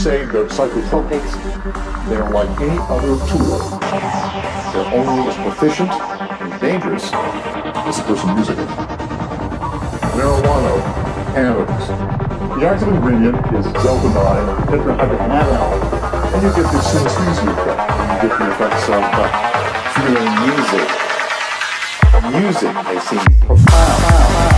say that psychotropics, they are like any other tool. They're only as proficient and dangerous as the person using it. Marijuana, cannabis. The active ingredient is delta-9 tetrahydrocannabinol, and you get this synesthesia effect. You get the effects of feeling music. Music may seem profound.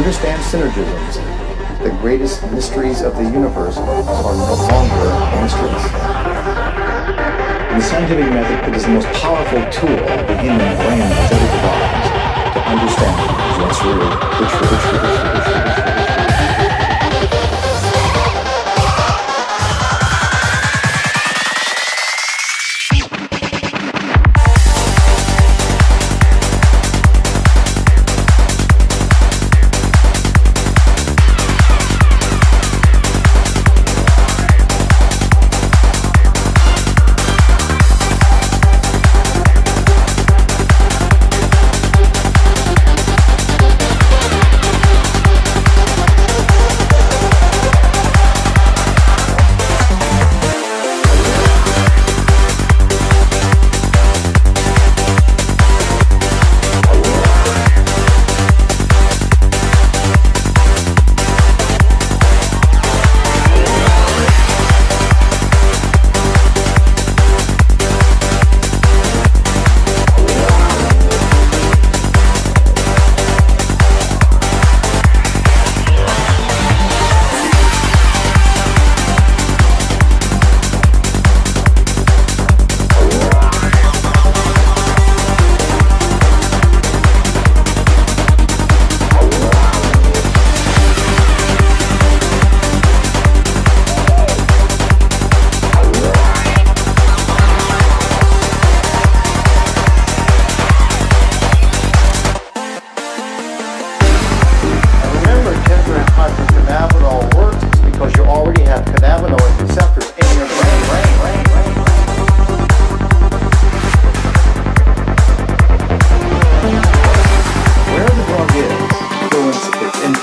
Understand synergisms. The greatest mysteries of the universe are no longer mysteries. The scientific method is the most powerful tool the human brain has ever devised to understand what's really the truth.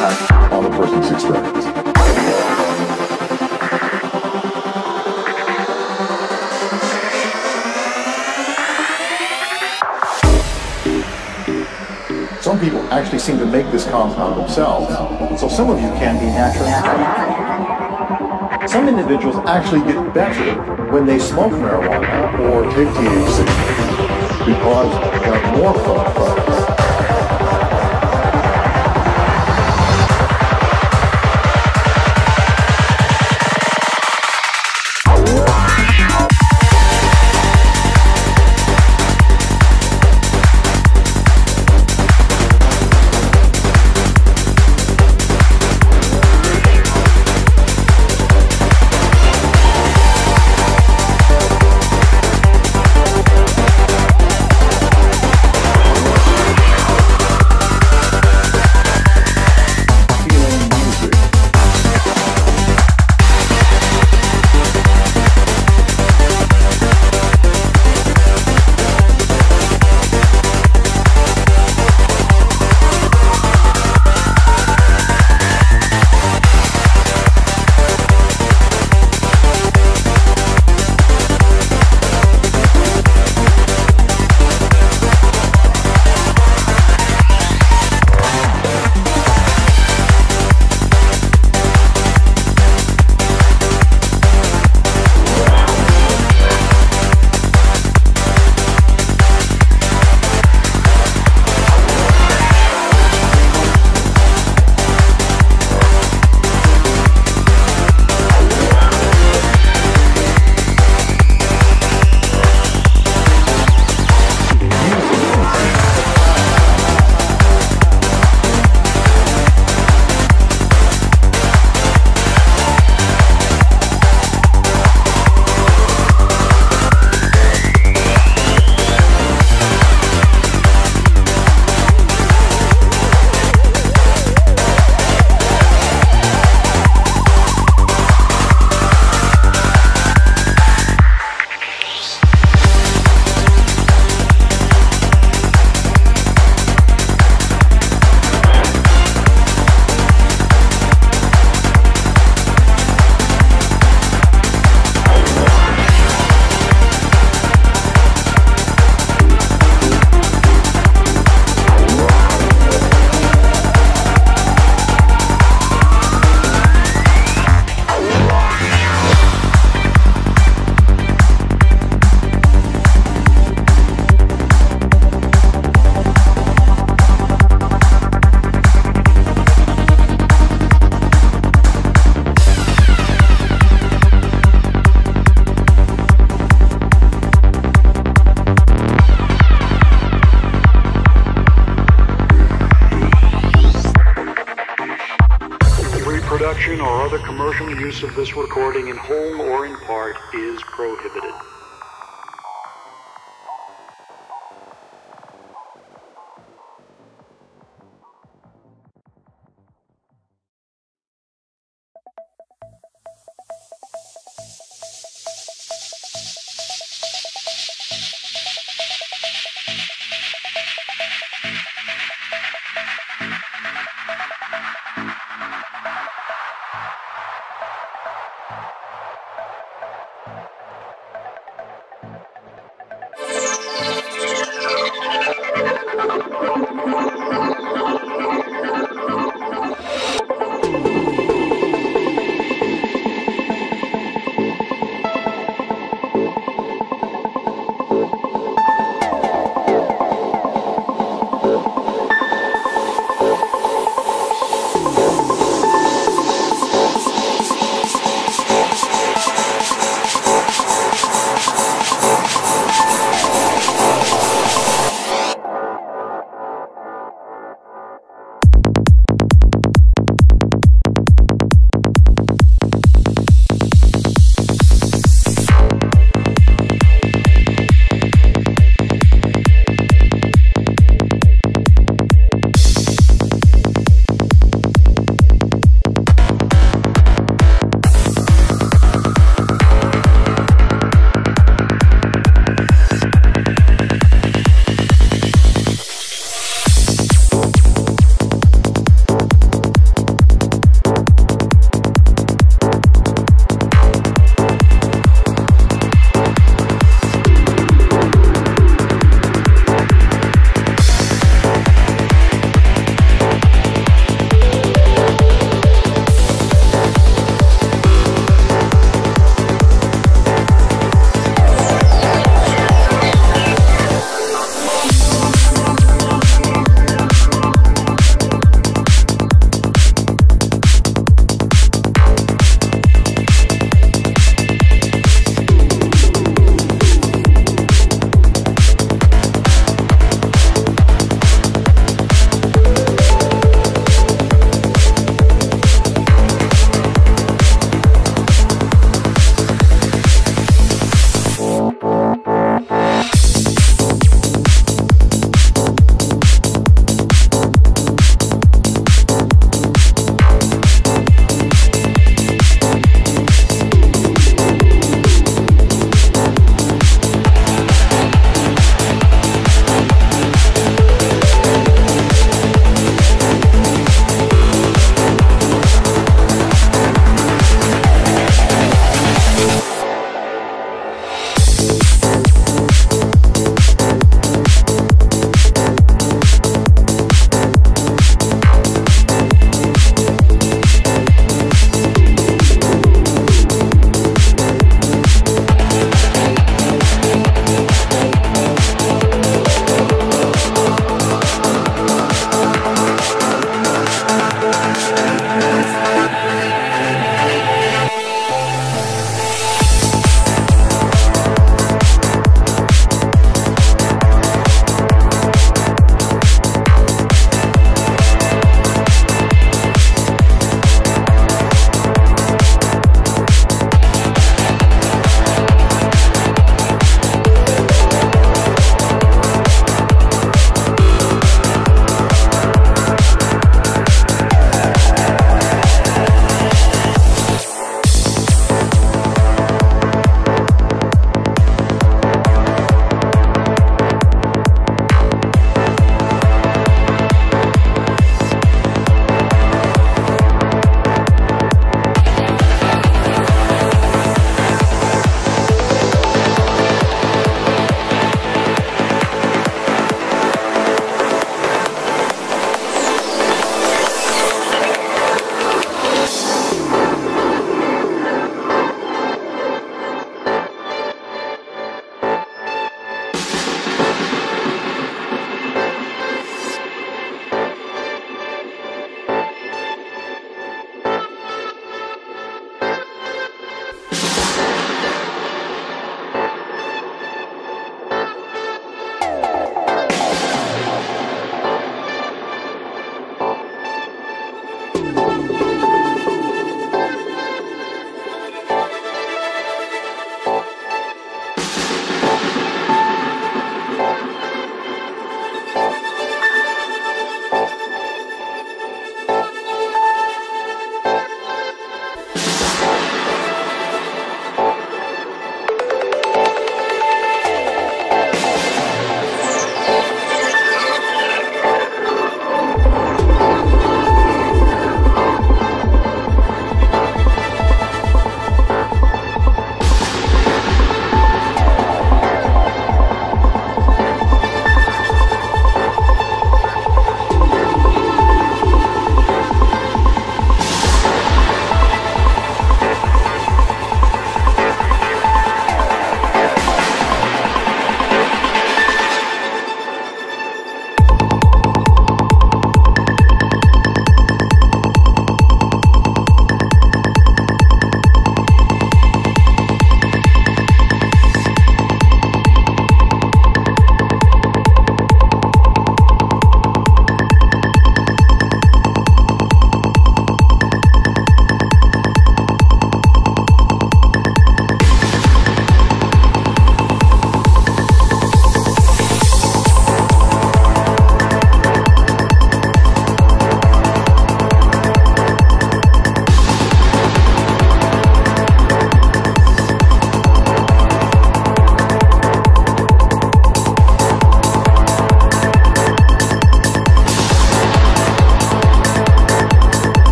impact on the person's experience. Some people actually seem to make this compound themselves, so some of you can be naturally. Some individuals actually get better when they smoke marijuana or take THC because they have more fun from it. Production or other commercial use of this recording in whole or in part is prohibited.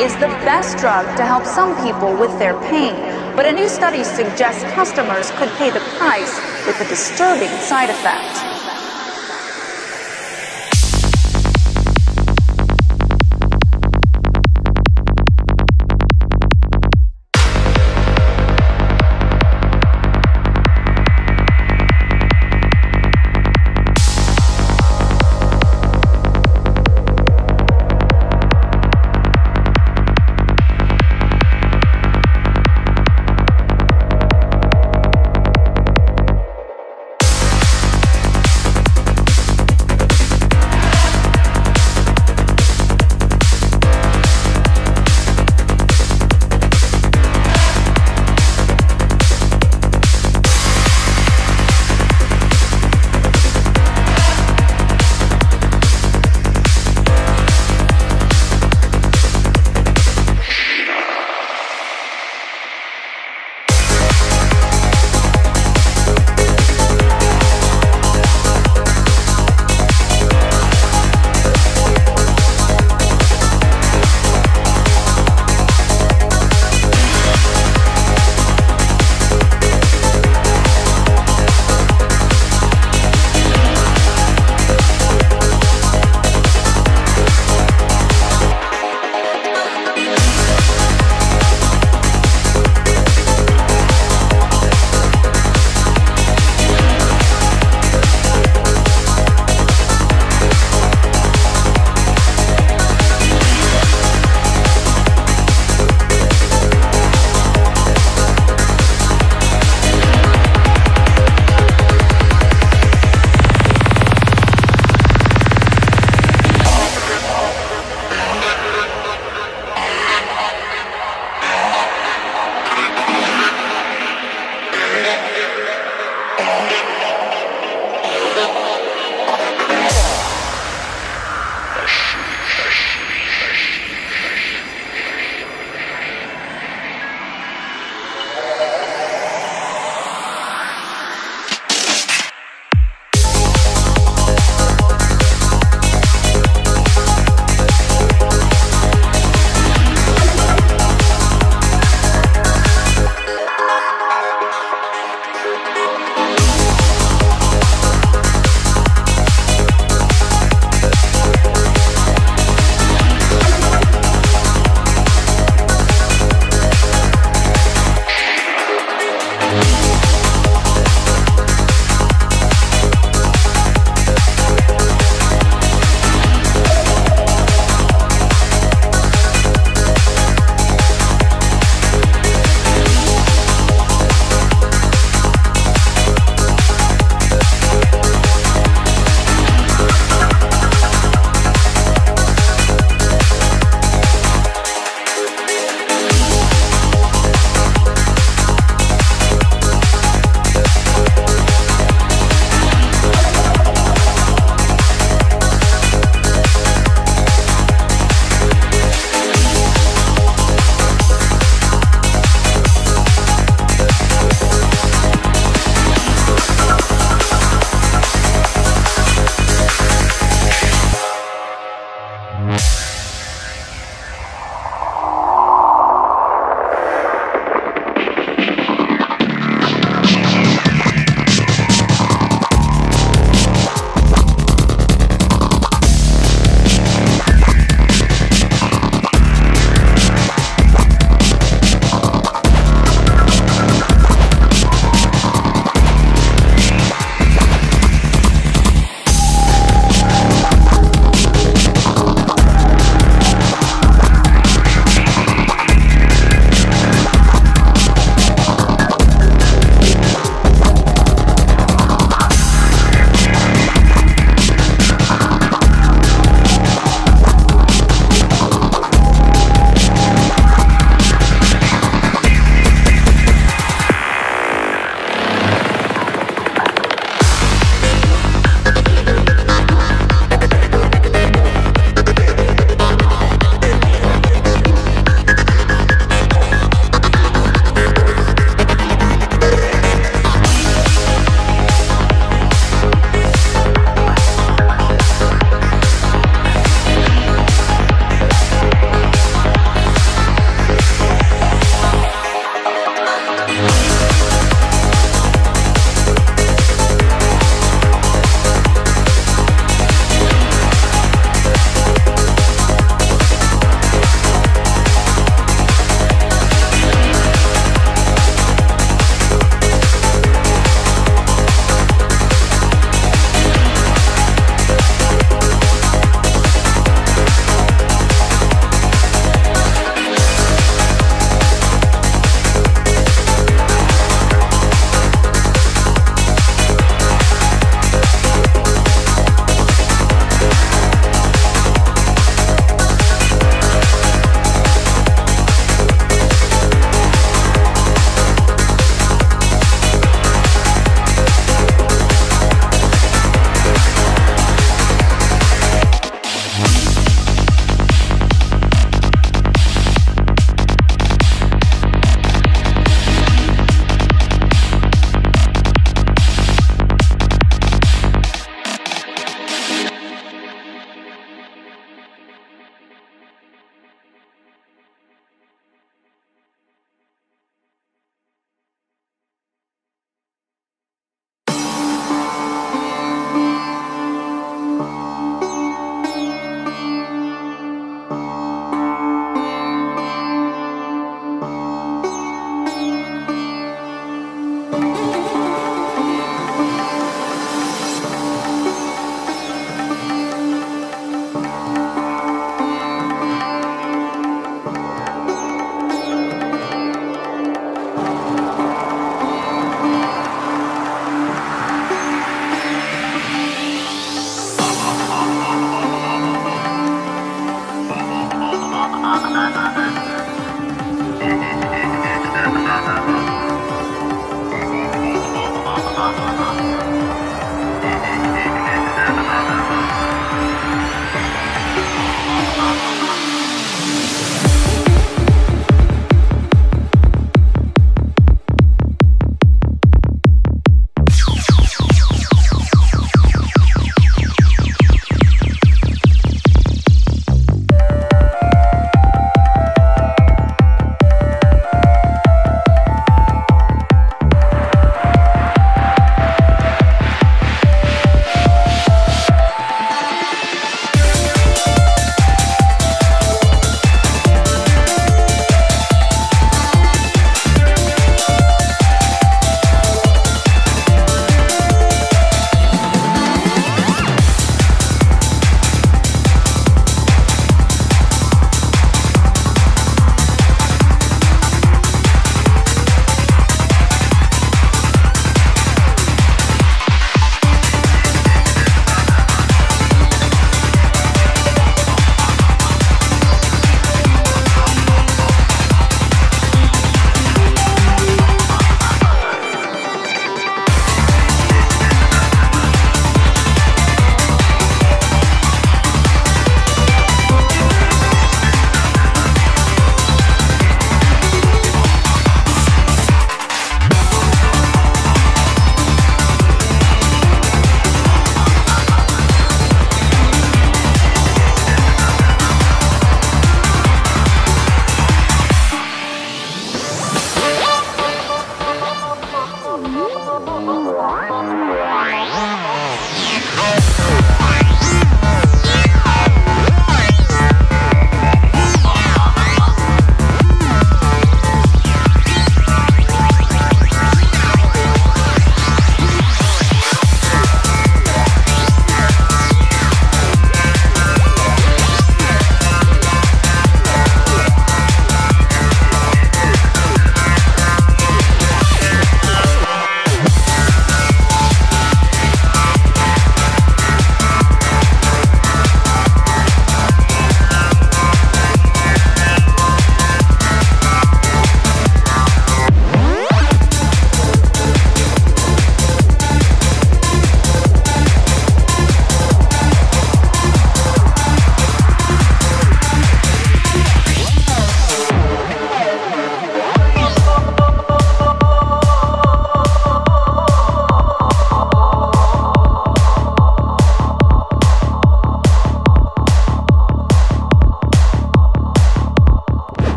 is the best drug to help some people with their pain. But a new study suggests customers could pay the price with a disturbing side effect.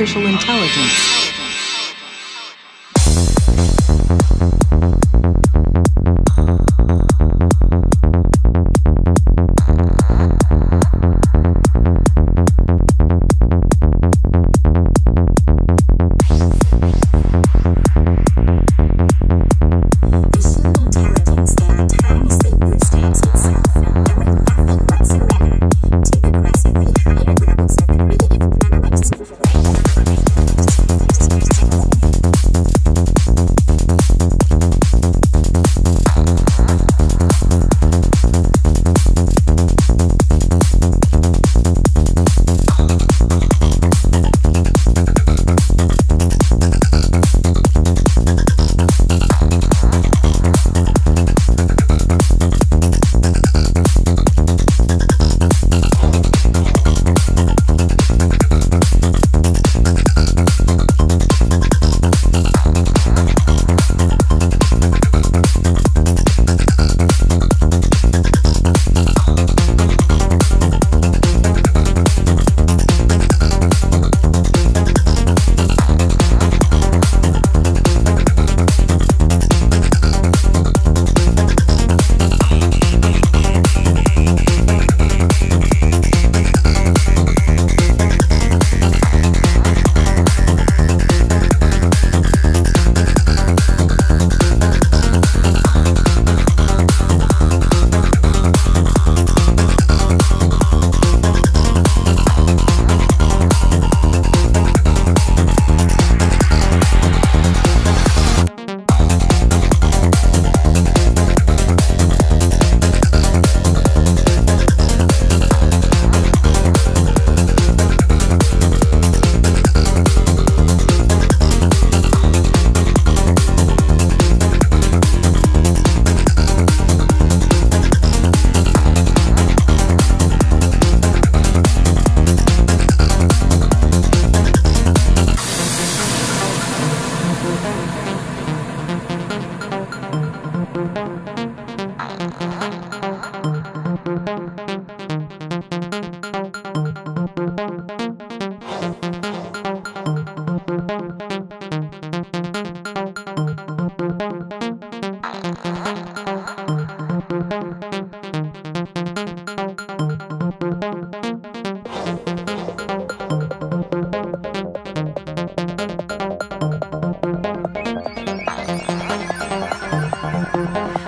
artificial intelligence.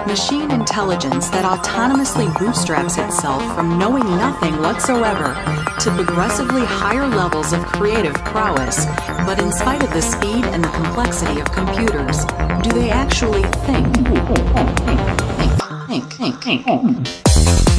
Machine intelligence that autonomously bootstraps itself from knowing nothing whatsoever to progressively higher levels of creative prowess. But in spite of the speed and the complexity of computers, do they actually think?